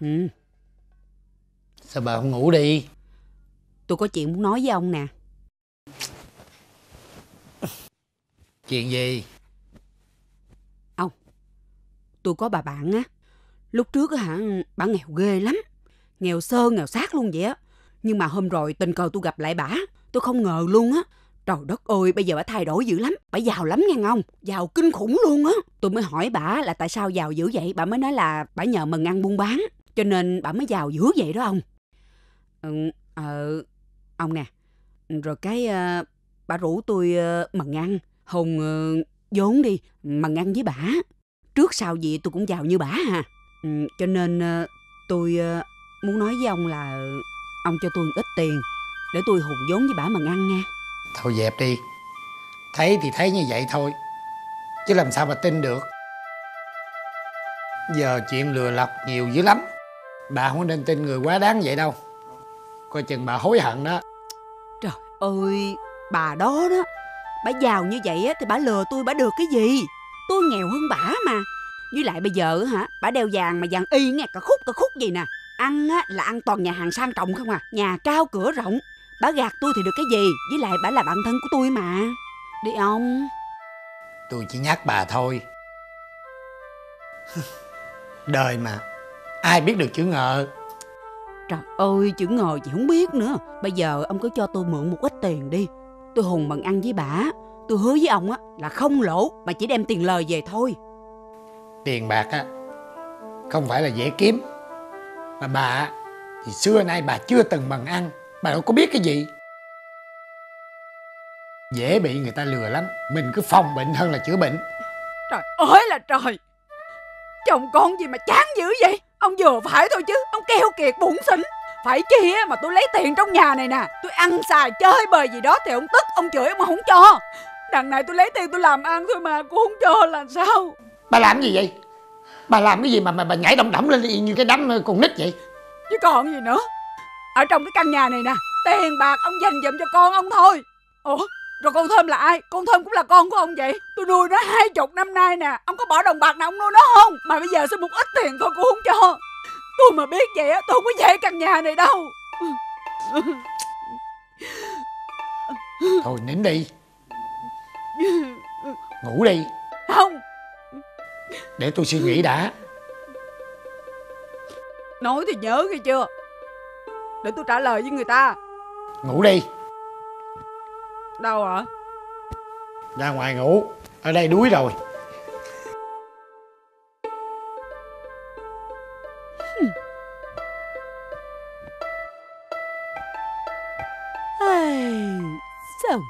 Ừ. Sao bà không ngủ đi? Tôi có chuyện muốn nói với ông nè. Chuyện gì? Ông, tôi có bà bạn á. Lúc trước hả, bà nghèo ghê lắm, nghèo sơ nghèo xác luôn vậy á. Nhưng mà hôm rồi tình cờ tôi gặp lại bả, tôi không ngờ luôn á. Trời đất ơi, bây giờ bả thay đổi dữ lắm, bả giàu lắm nghe ông, giàu kinh khủng luôn á. Tôi mới hỏi bả là tại sao giàu dữ vậy, bả mới nói là bả nhờ mần ăn buôn bán, cho nên bả mới giàu dữ vậy đó ông. Ông nè, rồi cái bả rủ tôi mần ăn, hùng vốn đi, mần ăn với bả. Trước sau gì tôi cũng giàu như bả ha. Cho nên tôi muốn nói với ông là ông cho tôi ít tiền để tôi hùn vốn với bả mần ăn nha. Thôi dẹp đi. Thấy thì thấy như vậy thôi, chứ làm sao mà tin được. Giờ chuyện lừa lọc nhiều dữ lắm, bà không nên tin người quá đáng vậy đâu. Coi chừng bà hối hận đó. Trời ơi, bà đó đó, bà giàu như vậy thì bà lừa tôi, bà được cái gì? Tôi nghèo hơn bả mà. Với lại bây giờ hả, bả đeo vàng mà vàng y nghe cả khúc gì nè. Ăn á là ăn toàn nhà hàng sang trọng không à, nhà cao cửa rộng. Bả gạt tôi thì được cái gì? Với lại bả là bạn thân của tôi mà. Đi ông. Tôi chỉ nhắc bà thôi. Đời mà, ai biết được chữ ngờ. Trời ơi, chữ ngờ chị không biết nữa. Bây giờ ông cứ cho tôi mượn một ít tiền đi, tôi hùn bằng ăn với bả. Tôi hứa với ông á là không lỗ, mà chỉ đem tiền lời về thôi. Tiền bạc á không phải là dễ kiếm, mà bà thì xưa nay bà chưa từng bằng ăn, bà đâu có biết cái gì. Dễ bị người ta lừa lắm, mình cứ phòng bệnh hơn là chữa bệnh. Trời ơi là trời, chồng con gì mà chán dữ vậy. Ông vừa phải thôi chứ, ông keo kiệt bủn xỉn. Phải chi mà tôi lấy tiền trong nhà này nè, tôi ăn xài chơi bời gì đó thì ông tức, ông chửi ông không cho. Đằng này tôi lấy tiền tôi làm ăn thôi mà, cũng không cho là sao? Bà làm gì vậy? Bà làm cái gì mà bà nhảy đỏng đỏng lên như cái đám con nít vậy? Chứ còn gì nữa. Ở trong cái căn nhà này nè, tiền bạc ông dành dụm cho con ông thôi. Ủa, rồi con Thơm là ai? Con Thơm cũng là con của ông vậy. Tôi nuôi nó 20 năm nay nè, ông có bỏ đồng bạc nào ông nuôi nó không? Mà bây giờ xin một ít tiền thôi cũng không cho. Tôi mà biết vậy á, tôi không có về căn nhà này đâu. Thôi nín đi, ngủ đi. Không, để tôi suy nghĩ đã. Nói thì nhớ nghe chưa, để tôi trả lời với người ta. Ngủ đi. Đâu hả? Ra ngoài ngủ, ở đây đuối rồi. Ai... Sao?